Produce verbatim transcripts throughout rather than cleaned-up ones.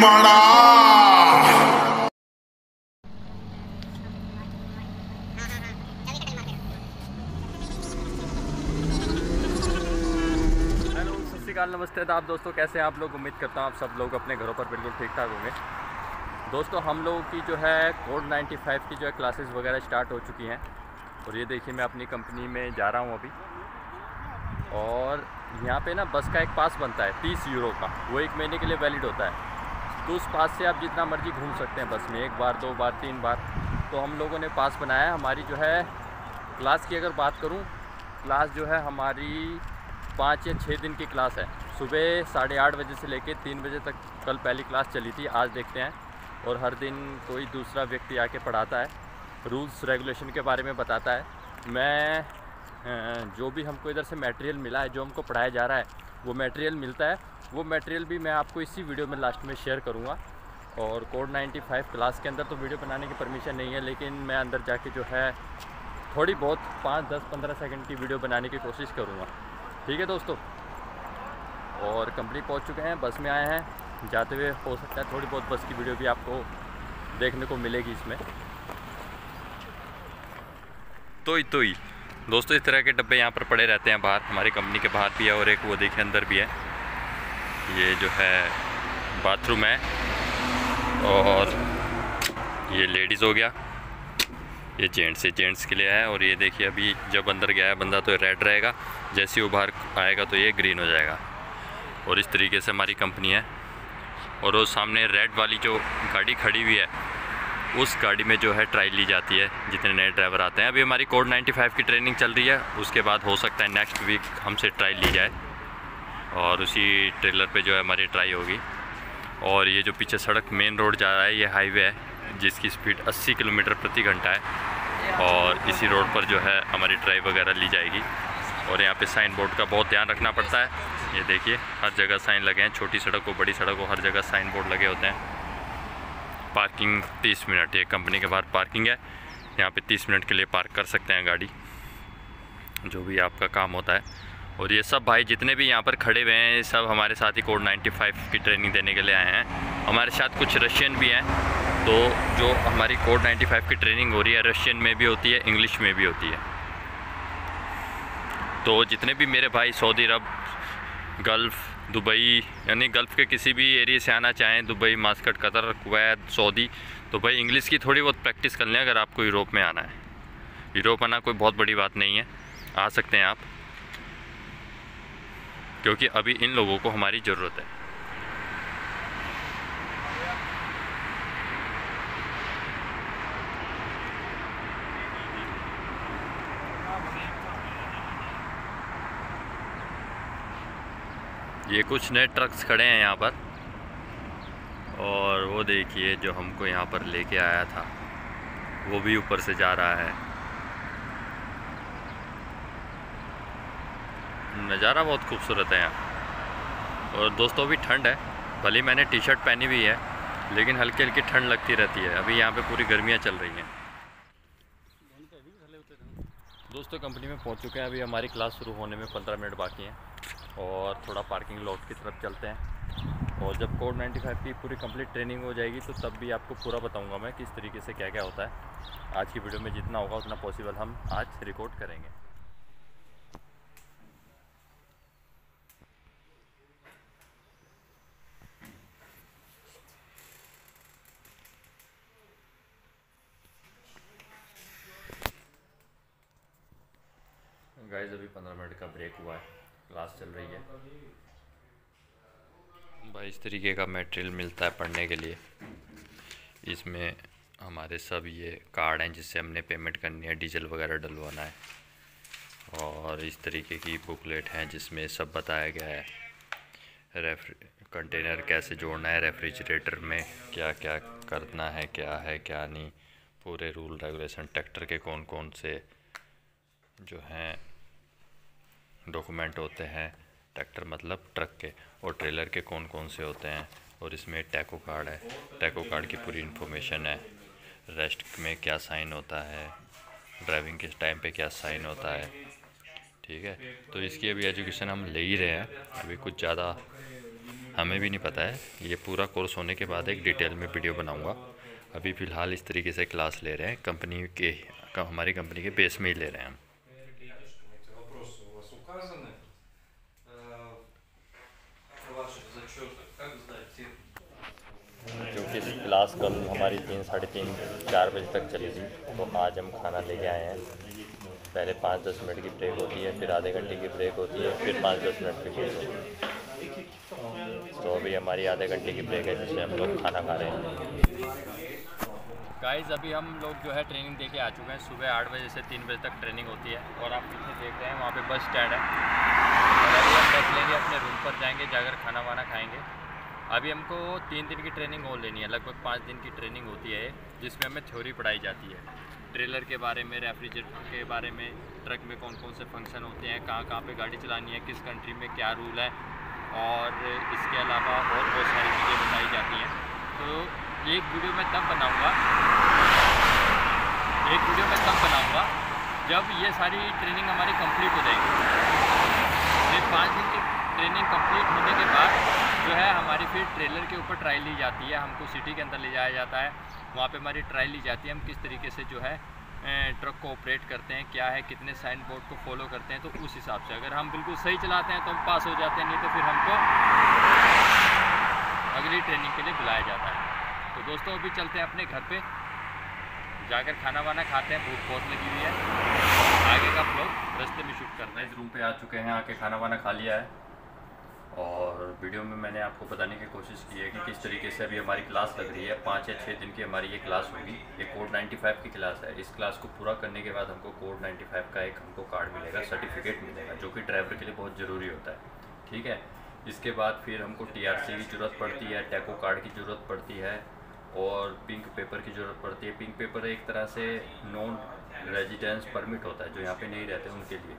माड़ा। हेलो सत श्री अकाल, नमस्ते, आप दोस्तों कैसे हैं आप लोग। उम्मीद करता हूँ आप सब लोग अपने घरों पर बिल्कुल ठीक ठाक होंगे। दोस्तों हम लोगों की जो है कोड नाइन्टी फाइव की जो है क्लासेस वगैरह स्टार्ट हो चुकी हैं और ये देखिए मैं अपनी कंपनी में जा रहा हूँ अभी। और यहाँ पे ना बस का एक पास बनता है तीस यूरो का, वो एक महीने के लिए वैलिड होता है। तो उस पास से आप जितना मर्जी घूम सकते हैं बस में, एक बार दो बार तीन बार। तो हम लोगों ने पास बनाया। हमारी जो है क्लास की अगर बात करूँ, क्लास जो है हमारी पाँच या छः दिन की क्लास है। सुबह साढ़े आठ बजे से लेकर तीन बजे तक कल पहली क्लास चली थी, आज देखते हैं। और हर दिन कोई दूसरा व्यक्ति आके पढ़ाता है, रूल्स रेगुलेशन के बारे में बताता है। मैं जो भी हमको इधर से मटेरियल मिला है, जो हमको पढ़ाया जा रहा है वो मटेरियल मिलता है, वो मटेरियल भी मैं आपको इसी वीडियो में लास्ट में शेयर करूंगा। और कोड नाइन्टी फाइव क्लास के अंदर तो वीडियो बनाने की परमिशन नहीं है, लेकिन मैं अंदर जाके जो है थोड़ी बहुत पाँच दस पंद्रह सेकंड की वीडियो बनाने की कोशिश करूँगा। ठीक है दोस्तों। और कंपनी पहुँच चुके हैं, बस में आए हैं। जाते हुए हो सकता है थोड़ी बहुत बस की वीडियो भी आपको देखने को मिलेगी इसमें। तोई तोई दोस्तों इस तरह के डब्बे यहाँ पर पड़े रहते हैं बाहर, हमारी कंपनी के बाहर भी है और एक वो देखे अंदर भी है। ये जो है बाथरूम है और ये लेडीज़ हो गया, ये जेंट्स है, जेंट्स के लिए है। और ये देखिए अभी जब अंदर गया है बंदा तो रेड रहेगा, जैसे वो बाहर आएगा तो ये ग्रीन हो जाएगा। और इस तरीके से हमारी कंपनी है। और वो सामने रेड वाली जो गाड़ी खड़ी हुई है उस गाड़ी में जो है ट्रायल ली जाती है जितने नए ड्राइवर आते हैं। अभी हमारी कोड नाइन्टी फाइव की ट्रेनिंग चल रही है, उसके बाद हो सकता है नेक्स्ट वीक हमसे ट्रायल ली जाए और उसी ट्रेलर पे जो है हमारी ट्राई होगी। और ये जो पीछे सड़क मेन रोड जा रहा है ये हाईवे है जिसकी स्पीड अस्सी किलोमीटर प्रति घंटा है और इसी रोड पर जो है हमारी ट्राई वगैरह ली जाएगी। और यहाँ पर साइन बोर्ड का बहुत ध्यान रखना पड़ता है। ये देखिए हर जगह साइन लगे हैं, छोटी सड़क हो बड़ी सड़क हो हर जगह साइन बोर्ड लगे होते हैं। पार्किंग तीस मिनट, ये कंपनी के बाहर पार्किंग है, यहाँ पे तीस मिनट के लिए पार्क कर सकते हैं गाड़ी, जो भी आपका काम होता है। और ये सब भाई जितने भी यहाँ पर खड़े हुए हैं सब हमारे साथ ही कोड नाइन्टी फाइव की ट्रेनिंग देने के लिए आए हैं। हमारे साथ कुछ रशियन भी हैं। तो जो हमारी कोड नाइन्टी फाइव की ट्रेनिंग हो रही है रशियन में भी होती है, इंग्लिश में भी होती है। तो जितने भी मेरे भाई सऊदी अरब, गल्फ़, दुबई यानी गल्फ़ के किसी भी एरिया से आना चाहें, Dubai, Muscat, Qatar, Kuwait, Saudi, तो भाई इंग्लिश की थोड़ी बहुत प्रैक्टिस कर लें अगर आपको यूरोप में आना है। यूरोप आना कोई बहुत बड़ी बात नहीं है, आ सकते हैं आप, क्योंकि अभी इन लोगों को हमारी ज़रूरत है। ये कुछ नए ट्रक्स खड़े हैं यहाँ पर। और वो देखिए जो हमको यहाँ पर लेके आया था वो भी ऊपर से जा रहा है। नज़ारा बहुत खूबसूरत है यहाँ। और दोस्तों अभी ठंड है, भले मैंने टी शर्ट पहनी हुई है लेकिन हल्की हल्की ठंड लगती रहती है। अभी यहाँ पे पूरी गर्मियाँ चल रही हैं। दोस्तों कंपनी में पहुँच चुके हैं, अभी हमारी क्लास शुरू होने में पंद्रह मिनट बाकी हैं। और थोड़ा पार्किंग लॉट की तरफ चलते हैं। और जब कोड नाइन्टी फाइव की पूरी कंप्लीट ट्रेनिंग हो जाएगी तो तब भी आपको पूरा बताऊंगा मैं किस तरीके से क्या क्या होता है। आज की वीडियो में जितना होगा उतना पॉसिबल हम आज रिकॉर्ड करेंगे। गाइस अभी पंद्रह मिनट का ब्रेक हुआ है, क्लास चल रही है। भाई इस तरीके का मटेरियल मिलता है पढ़ने के लिए। इसमें हमारे सब ये कार्ड हैं जिससे हमने पेमेंट करनी है, डीजल वगैरह डलवाना है। और इस तरीके की बुकलेट हैं जिसमें सब बताया गया है, रेफ्र कंटेनर कैसे जोड़ना है, रेफ्रिजरेटर में क्या क्या करना है, क्या है क्या नहीं, पूरे रूल रेगुलेशन, ट्रैक्टर के कौन कौन से जो हैं डॉक्यूमेंट होते हैं, ट्रैक्टर मतलब ट्रक के, और ट्रेलर के कौन कौन से होते हैं। और इसमें टैको कार्ड है, टैको कार्ड की पूरी इन्फॉर्मेशन है, रेस्ट में क्या साइन होता है, ड्राइविंग के टाइम पे क्या साइन होता है। ठीक है, तो इसकी अभी एजुकेशन हम ले ही रहे हैं। अभी कुछ ज़्यादा हमें भी नहीं पता है। ये पूरा कोर्स होने के बाद एक डिटेल में वीडियो बनाऊंगा। अभी फ़िलहाल इस तरीके से क्लास ले रहे हैं, कंपनी के हमारी कंपनी के बेस में ही ले रहे हैं हम। क्योंकि क्लास कल हमारी तीन साढ़े तीन चार बजे तक चली थी, तो आज हम खाना लेके आए हैं। पहले पाँच दस मिनट की ब्रेक होती है, फिर आधे घंटे की ब्रेक होती है, फिर पाँच दस मिनट की ब्रेक होती है। तो अभी हमारी आधे घंटे की ब्रेक है जिसमें हम लोग खाना खा रहे हैं। गाइज़ अभी हम लोग जो है ट्रेनिंग दे के आ चुके हैं। सुबह आठ बजे से तीन बजे तक ट्रेनिंग होती है और आप पीछे देख रहे हैं वहाँ पे बस स्टैंड है। अभी हम बस लेंगे, अपने रूम पर जाएंगे, जाकर खाना वाना खाएंगे। अभी हमको तीन दिन की ट्रेनिंग और लेनी है, लगभग पाँच दिन की ट्रेनिंग होती है जिसमें हमें थ्योरी पढ़ाई जाती है। ट्रेलर के बारे में, रेफ्रिजरेटर के बारे में, ट्रक में कौन कौन से फंक्शन होते हैं, कहाँ कहाँ पर गाड़ी चलानी है, किस कंट्री में क्या रूल है, और इसके अलावा और बहुत सारी चीज़ें बताई जाती हैं। तो एक वीडियो मैं तब बनाऊंगा एक वीडियो मैं तब बनाऊंगा जब ये सारी ट्रेनिंग हमारी कंप्लीट हो जाएगी। ये पाँच दिन की ट्रेनिंग कंप्लीट होने के बाद जो है हमारी फिर ट्रेलर के ऊपर ट्रायल ली जाती है। हमको सिटी के अंदर ले जाया जाता है, वहाँ पे हमारी ट्रायल ली जाती है। हम किस तरीके से जो है ट्रक को ऑपरेट करते हैं, क्या है, कितने साइन बोर्ड को फॉलो करते हैं। तो उस हिसाब से अगर हम बिल्कुल सही चलाते हैं तो हम पास हो जाते हैं, नहीं तो फिर हमको अगली ट्रेनिंग के लिए बुलाया जाता है। तो दोस्तों अभी चलते हैं अपने घर पे, जाकर खाना वाना खाते हैं, भूख बहुत लगी हुई है। आगे का ब्लॉग रास्ते में शूट करते हैं। इस रूम पे आ चुके हैं, आके खाना वाना खा लिया है। और वीडियो में मैंने आपको बताने की कोशिश की है कि किस तरीके से अभी हमारी क्लास लग रही है। पाँच या छः दिन की हमारी ये क्लास होगी। ये कोड नाइन्टी फाइव की क्लास है। इस क्लास को पूरा करने के बाद हमको कोड नाइन्टी फाइव का एक हमको कार्ड मिलेगा, सर्टिफिकेट मिलेगा, जो कि ड्राइवर के लिए बहुत ज़रूरी होता है। ठीक है, इसके बाद फिर हमको टी आर सी की ज़रूरत पड़ती है, टैको कार्ड की ज़रूरत पड़ती है और पिंक पेपर की ज़रूरत पड़ती है। पिंक पेपर एक तरह से नॉन रेजिडेंस परमिट होता है, जो यहाँ पे नहीं रहते उनके लिए,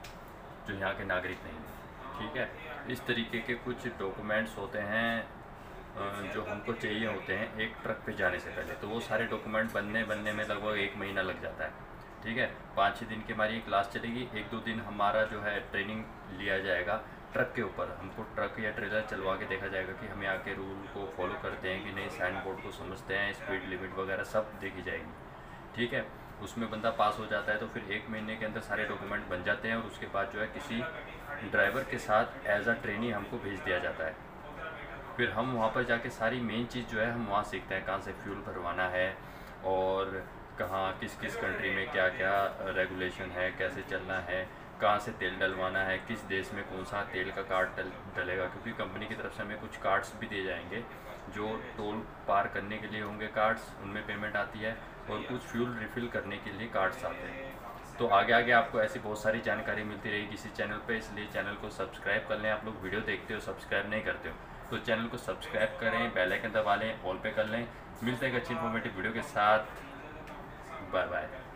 जो यहाँ के नागरिक नहीं हैं। ठीक है, इस तरीके के कुछ डॉक्यूमेंट्स होते हैं जो हमको चाहिए होते हैं एक ट्रक पे जाने से पहले। तो वो सारे डॉक्यूमेंट बनने बनने में लगभग एक महीना लग जाता है। ठीक है, पाँच छः दिन की हमारी क्लास चलेगी। एक दो दिन हमारा जो है ट्रेनिंग लिया जाएगा ट्रक के ऊपर। हमको ट्रक या ट्रेलर चलवा के देखा जाएगा कि हम यहाँ के रूल को फॉलो करते हैं कि नहीं, साइन बोर्ड को समझते हैं, स्पीड लिमिट वगैरह सब देखी जाएगी। ठीक है, उसमें बंदा पास हो जाता है तो फिर एक महीने के अंदर सारे डॉक्यूमेंट बन जाते हैं और उसके बाद जो है किसी ड्राइवर के साथ एज अ ट्रेनी हमको भेज दिया जाता है। फिर हम वहाँ पर जाके सारी मेन चीज़ जो है हम वहाँ सीखते हैं, कहाँ से फ्यूल भरवाना है और कहाँ किस किस कंट्री में क्या क्या रेगुलेशन है, कैसे चलना है, कहाँ से तेल डलवाना है, किस देश में कौन सा तेल का कार्ड डल डलेगा क्योंकि कंपनी की तरफ से हमें कुछ कार्ड्स भी दिए जाएंगे जो टोल पार करने के लिए होंगे कार्ड्स, उनमें पेमेंट आती है और कुछ फ्यूल रिफ़िल करने के लिए कार्ड्स आते हैं। तो आगे आगे आपको ऐसी बहुत सारी जानकारी मिलती रहेगी इसी चैनल पे, इसलिए चैनल को सब्सक्राइब कर लें। आप लोग वीडियो देखते हो, सब्सक्राइब नहीं करते हो तो चैनल को सब्सक्राइब करें, बेल आइकन दबा लें, ऑल पे कर लें। मिलते हैं एक अच्छी इन्फॉर्मेटिव वीडियो के साथ। Bye bye.